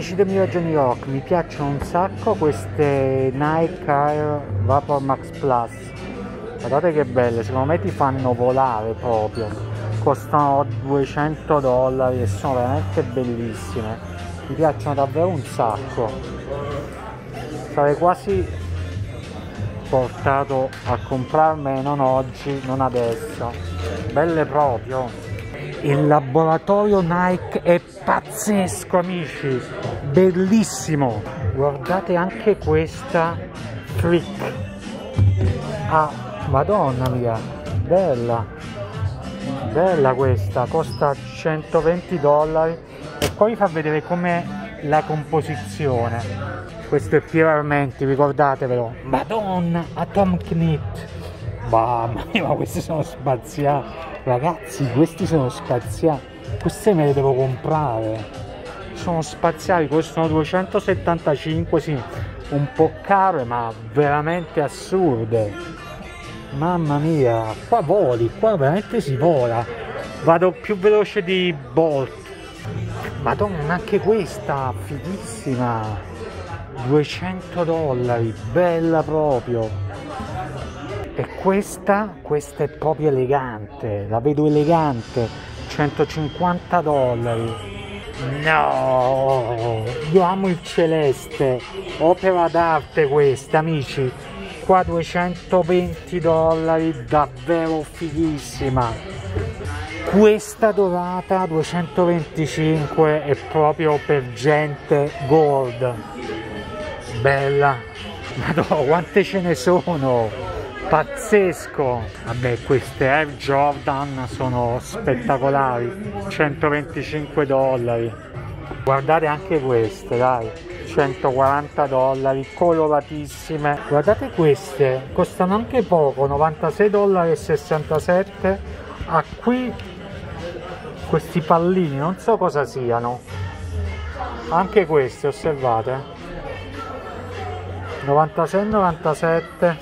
Decidemi oggi a New York, mi piacciono un sacco queste Nike Air Vapor Max Plus. Guardate che belle, secondo me ti fanno volare proprio. Costano $200 e sono veramente bellissime. Mi piacciono davvero un sacco. Sarei quasi portato a comprarmene, non oggi, non adesso. Belle proprio. Il laboratorio Nike è pazzesco, amici, bellissimo. Guardate anche questa Freak. Ah, madonna mia, bella, bella questa, costa $120 e poi vi fa vedere com'è la composizione. Questo è Piero Armenti, ricordatevelo. Madonna, Atom Knit. Mamma mia, ma questi sono spaziali. Ragazzi, questi sono spaziali, questi me li devo comprare, sono spaziali, costano $275, sì, un po' caro ma veramente assurde. Mamma mia, qua voli, qua veramente si vola, vado più veloce di Bolt. Madonna, anche questa, fighissima, $200, bella proprio. E questa è proprio elegante, la vedo elegante, $150. No, io amo il celeste, opera d'arte questa, amici. Qua $220, davvero fighissima. Questa dorata $225 è proprio per gente gold. Bella, madonna, quante ce ne sono! Pazzesco! Vabbè, queste Air Jordan sono spettacolari, $125. Guardate anche queste, dai, $140, coloratissime. Guardate queste, costano anche poco, $96,67. Ah, qui questi pallini, non so cosa siano. Anche queste, osservate, $96,97.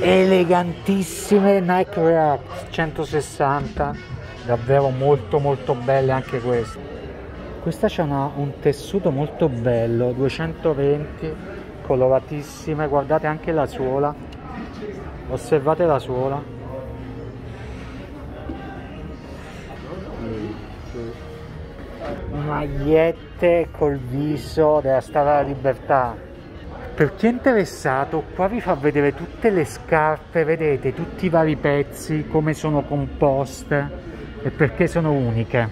Elegantissime Nike React, $160, davvero molto molto belle anche queste. Questa c'ha un tessuto molto bello, $220, coloratissime. Guardate anche la suola, osservate la suola, magliette col viso della Statua della Libertà. Per chi è interessato, qua vi fa vedere tutte le scarpe, vedete tutti i vari pezzi, come sono composte e perché sono uniche.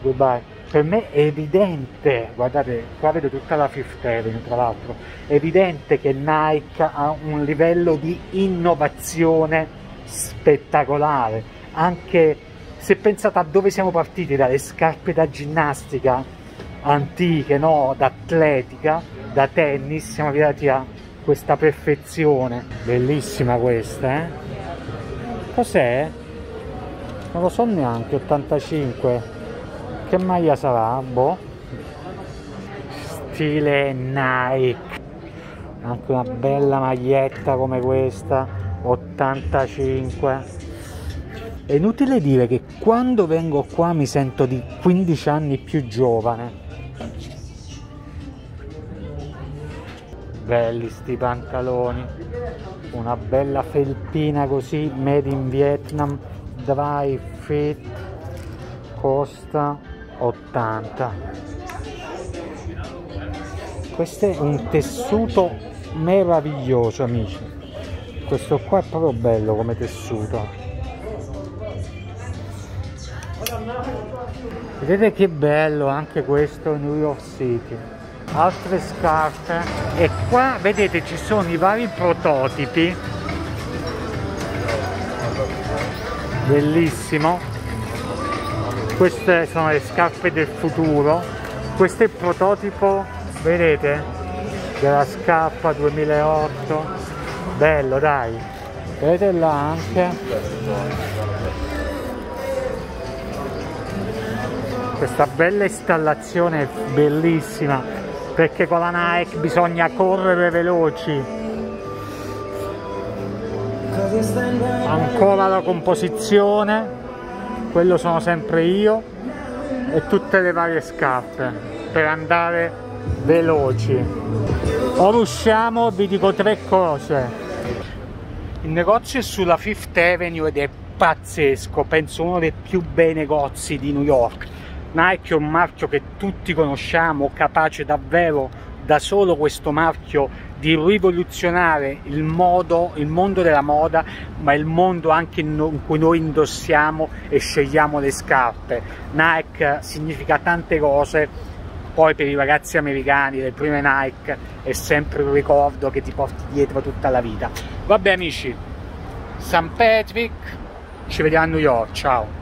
Goodbye. Per me è evidente, guardate, qua vedo tutta la Fifth Avenue, tra l'altro, è evidente che Nike ha un livello di innovazione spettacolare. Anche se pensate a dove siamo partiti, dalle scarpe da ginnastica antiche, no, da atletica, da tennis, siamo arrivati a questa perfezione. Bellissima questa, eh? Cos'è? Non lo so neanche, 85. Che maglia sarà? Boh. Stile Nike. Anche una bella maglietta come questa, $85. È inutile dire che quando vengo qua mi sento di 15 anni più giovane. Belli sti pantaloni, una bella felpina così, made in Vietnam, dry fit, costa $80. Questo è un tessuto meraviglioso, amici, questo qua è proprio bello come tessuto. Vedete che bello anche questo New York City. Altre scarpe, e qua vedete ci sono i vari prototipi, bellissimo. Queste sono le scarpe del futuro, questo è il prototipo, vedete, della scarpa 2008, bello, dai, vedete là anche questa bella installazione, bellissima. Perché con la Nike bisogna correre veloci. Ancora la composizione. quello sono sempre io e tutte le varie scarpe per andare veloci. Ora usciamo, vi dico tre cose. Il negozio è sulla Fifth Avenue ed è pazzesco, penso uno dei più bei negozi di New York. Nike è un marchio che tutti conosciamo, capace davvero da solo questo marchio di rivoluzionare il mondo della moda, ma il mondo anche in cui noi indossiamo e scegliamo le scarpe. Nike significa tante cose, poi per i ragazzi americani le prime Nike è sempre un ricordo che ti porti dietro tutta la vita. Vabbè amici, St. Patrick, ci vediamo a New York, ciao!